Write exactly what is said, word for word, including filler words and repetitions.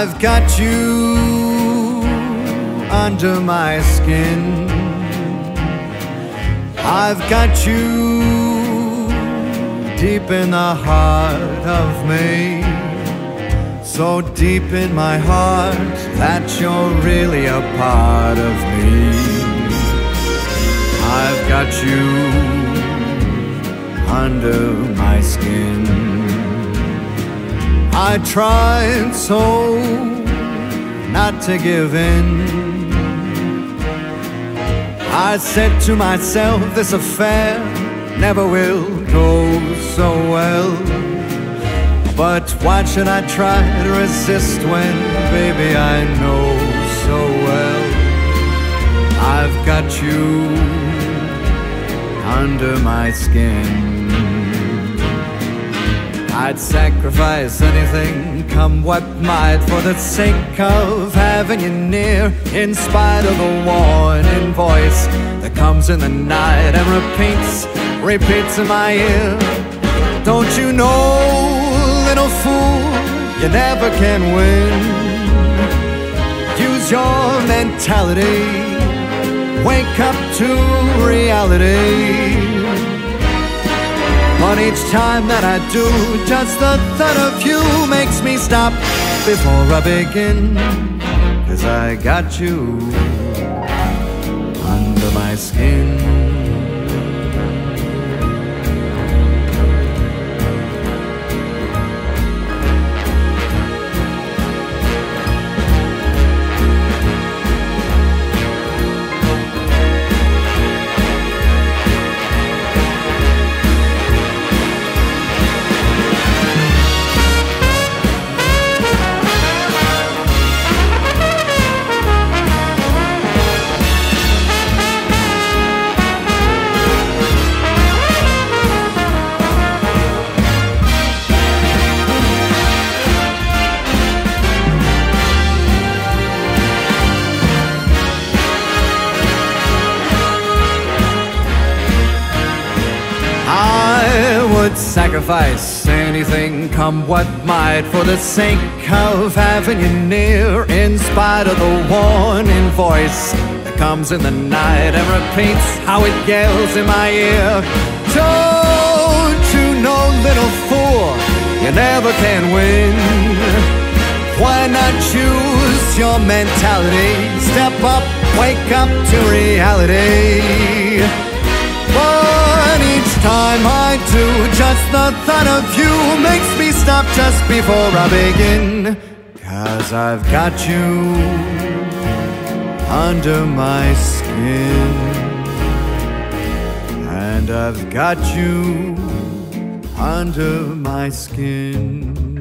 I've got you under my skin. I've got you deep in the heart of me. So deep in my heart that you're really a part of me. I've got you under my skin. I tried so not to give in. I said to myself, this affair never will go so well. But why should I try to resist when, baby, I know so well I've got you under my skin. I'd sacrifice anything, come what might, for the sake of having you near. In spite of the warning voice that comes in the night and repeats, repeats in my ear. Don't you know, little fool, you never can win. Use your mentality, wake up to reality. But each time that I do, just the thought of you makes me stop before I begin. Cause I got you under my skin. Sacrifice anything, come what might, for the sake of having you near. In spite of the warning voice that comes in the night and repeats how it yells in my ear. Don't you know, little fool, you never can win. Why not use your mentality? Step up, wake up to reality. But each time I do, just the thought of you makes me stop just before I begin. Cause I've got you under my skin. And I've got you under my skin.